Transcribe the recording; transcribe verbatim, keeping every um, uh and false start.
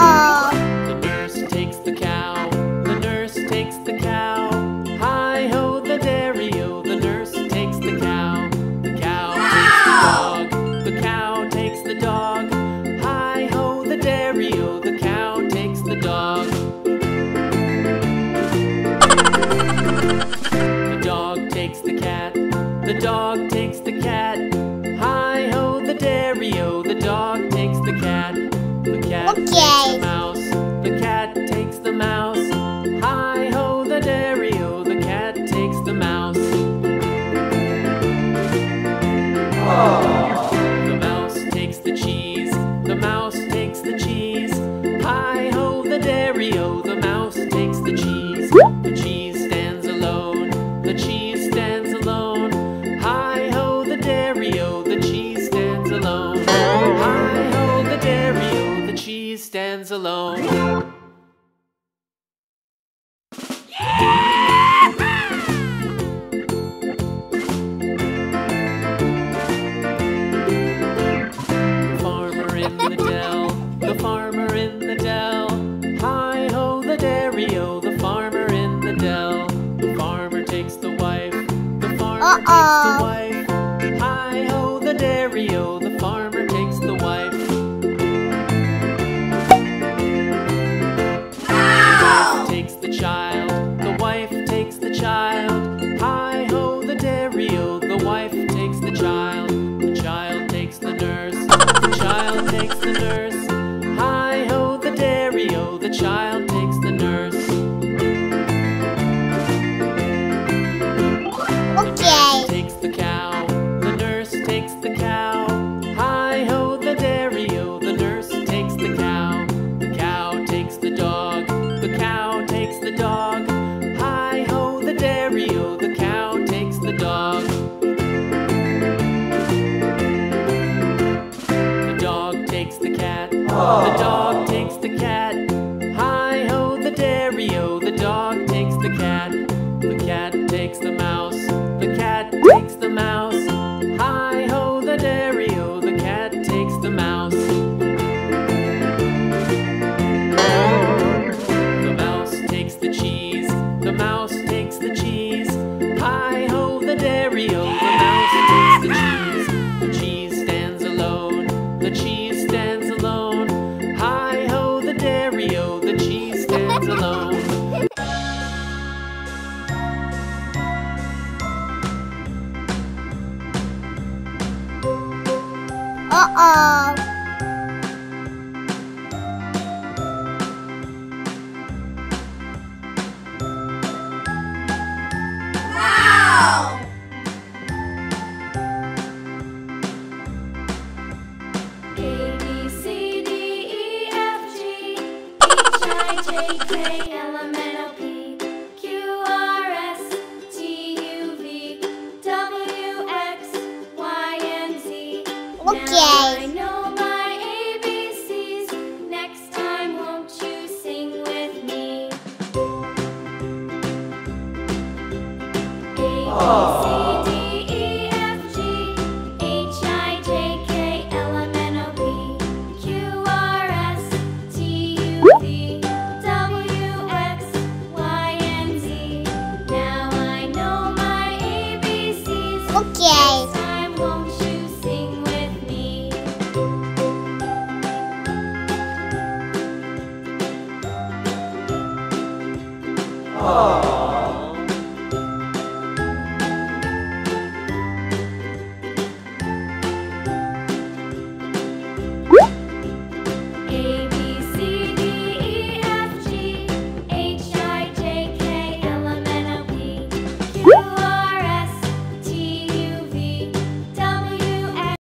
Oh. The nurse takes the cow, the nurse takes the cow. Hi-ho, the dairy-o, the nurse takes the cow. The cow Ow. Takes the dog, the cow takes the dog. Hi-ho, the dairy-o, the cow takes the dog. The dog takes the cat, the dog takes the cat. Hi-ho, the dairy-o, the dog takes the cat. The cat okay. takes the mouse, the cat takes the mouse. Hi-ho, the dairy-o, the cat takes the mouse. Oh. The mouse takes the cheese, the mouse takes the cheese. Hi-ho, the dairy-o, the mouse takes the cheese. The cheese stands alone, the cheese stands alone. Hi-ho, the dairy-o, the cheese stands alone. Hi-ho, the dairy-o, cheese stands alone. Yeah! The farmer in the dell, the farmer in the dell. Hi-ho, the dairy-o, the farmer in the dell. The farmer takes the wife, the farmer Uh-oh. takes the wife. Hi-ho, the dairy-o, the farmer takes the wife. The child, the wife takes the child. Hi-ho, the dairy-o, the wife takes the child. The child takes the nurse, the child takes the nurse. Hi-ho, the dairy-o, the child takes the nurse. Okay. The nurse takes the cow, the nurse takes the cow. Hi-ho, the dairy-o, the nurse takes the cow. The cow takes the dog, the cow takes the dog. Hi-ho, the dairy-o, the cow takes the dog. The dog takes the cat, the dog takes the cat. Hi-ho, the dairy-o, the dog takes the cat. The cat takes the mouse, the cat takes the mouse. Hi-ho, the dairy-o, the cat takes the mouse. The cheese, the mouse takes the cheese. Hi-ho, the dairy-o, the mouse takes the cheese. The cheese stands alone, the cheese stands alone. Hi-ho, the dairy-o, the cheese stands alone. Uh-oh. Okay.